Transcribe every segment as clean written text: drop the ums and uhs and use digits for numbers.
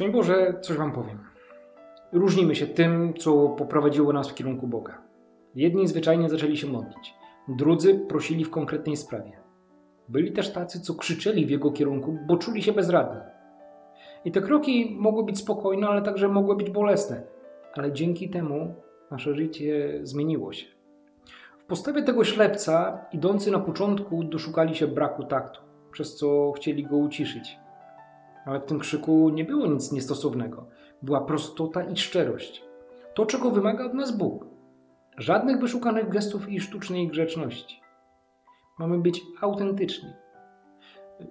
Szczęść Boże, coś wam powiem. Różnimy się tym, co poprowadziło nas w kierunku Boga. Jedni zwyczajnie zaczęli się modlić, drudzy prosili w konkretnej sprawie. Byli też tacy, co krzyczeli w jego kierunku, bo czuli się bezradni. I te kroki mogły być spokojne, ale także mogły być bolesne. Ale dzięki temu nasze życie zmieniło się. W postawie tego ślepca, idący na początku, doszukali się braku taktu, przez co chcieli go uciszyć. Ale w tym krzyku nie było nic niestosownego. Była prostota i szczerość. To, czego wymaga od nas Bóg. Żadnych wyszukanych gestów i sztucznej grzeczności. Mamy być autentyczni.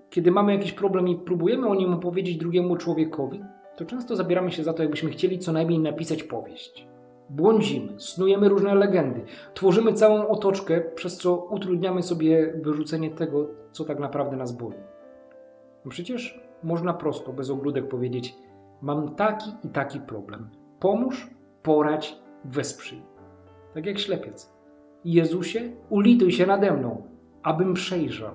Kiedy mamy jakiś problem i próbujemy o nim opowiedzieć drugiemu człowiekowi, to często zabieramy się za to, jakbyśmy chcieli co najmniej napisać powieść. Błądzimy, snujemy różne legendy, tworzymy całą otoczkę, przez co utrudniamy sobie wyrzucenie tego, co tak naprawdę nas boli. No przecież można prosto, bez ogródek powiedzieć: mam taki i taki problem. Pomóż, poradź, wesprzyj. Tak jak ślepiec. Jezusie, ulituj się nade mną, abym przejrzał.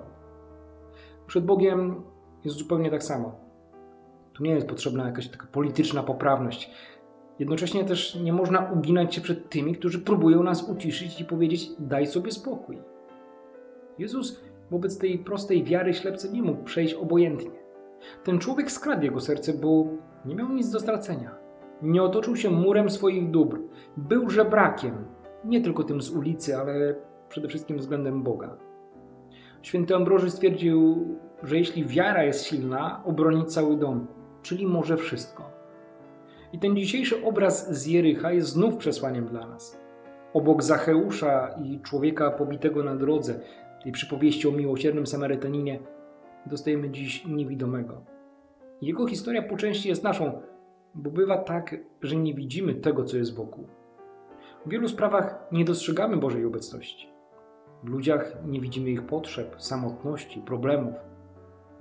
Przed Bogiem jest zupełnie tak samo. Tu nie jest potrzebna jakaś taka polityczna poprawność. Jednocześnie też nie można uginać się przed tymi, którzy próbują nas uciszyć i powiedzieć: daj sobie spokój. Jezus wobec tej prostej wiary ślepca nie mógł przejść obojętnie. Ten człowiek skradł jego serce, bo nie miał nic do stracenia. Nie otoczył się murem swoich dóbr. Był żebrakiem, nie tylko tym z ulicy, ale przede wszystkim względem Boga. Święty Ambroży stwierdził, że jeśli wiara jest silna, obroni cały dom, czyli może wszystko. I ten dzisiejszy obraz z Jerycha jest znów przesłaniem dla nas. Obok Zacheusza i człowieka pobitego na drodze, tej przypowieści o miłosiernym Samarytaninie, dostajemy dziś niewidomego. Jego historia po części jest naszą, bo bywa tak, że nie widzimy tego, co jest wokół. W wielu sprawach nie dostrzegamy Bożej obecności. W ludziach nie widzimy ich potrzeb, samotności, problemów,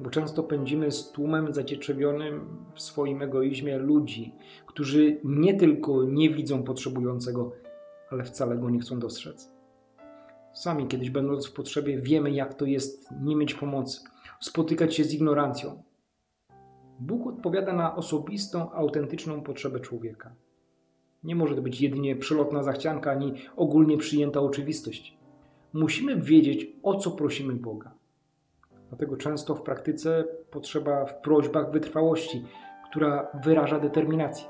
bo często pędzimy z tłumem zacieczewionym w swoim egoizmie ludzi, którzy nie tylko nie widzą potrzebującego, ale wcale go nie chcą dostrzec. Sami kiedyś, będąc w potrzebie, wiemy, jak to jest nie mieć pomocy, spotykać się z ignorancją. Bóg odpowiada na osobistą, autentyczną potrzebę człowieka. Nie może to być jedynie przelotna zachcianka, ani ogólnie przyjęta oczywistość. Musimy wiedzieć, o co prosimy Boga. Dlatego często w praktyce potrzeba w prośbach wytrwałości, która wyraża determinację.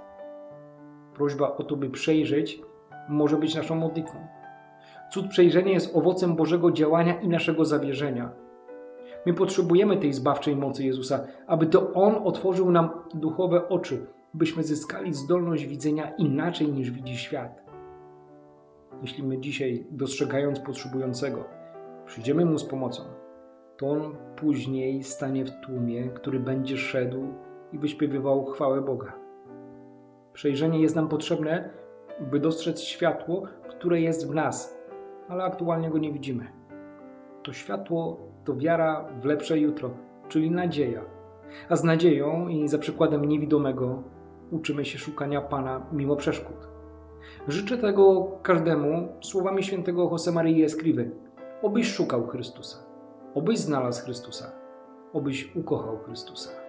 Prośba o to, by przejrzeć, może być naszą modlitwą. Cud przejrzenia jest owocem Bożego działania i naszego zawierzenia. My potrzebujemy tej zbawczej mocy Jezusa, aby to On otworzył nam duchowe oczy, byśmy zyskali zdolność widzenia inaczej, niż widzi świat. Jeśli my dzisiaj, dostrzegając potrzebującego, przyjdziemy mu z pomocą, to on później stanie w tłumie, który będzie szedł i wyśpiewywał chwałę Boga. Przejrzenie jest nam potrzebne, by dostrzec światło, które jest w nas, ale aktualnie go nie widzimy. To światło to wiara w lepsze jutro, czyli nadzieja. A z nadzieją i za przykładem niewidomego uczymy się szukania Pana mimo przeszkód. Życzę tego każdemu słowami świętego Josemaryi Escrivy. Obyś szukał Chrystusa, obyś znalazł Chrystusa, obyś ukochał Chrystusa.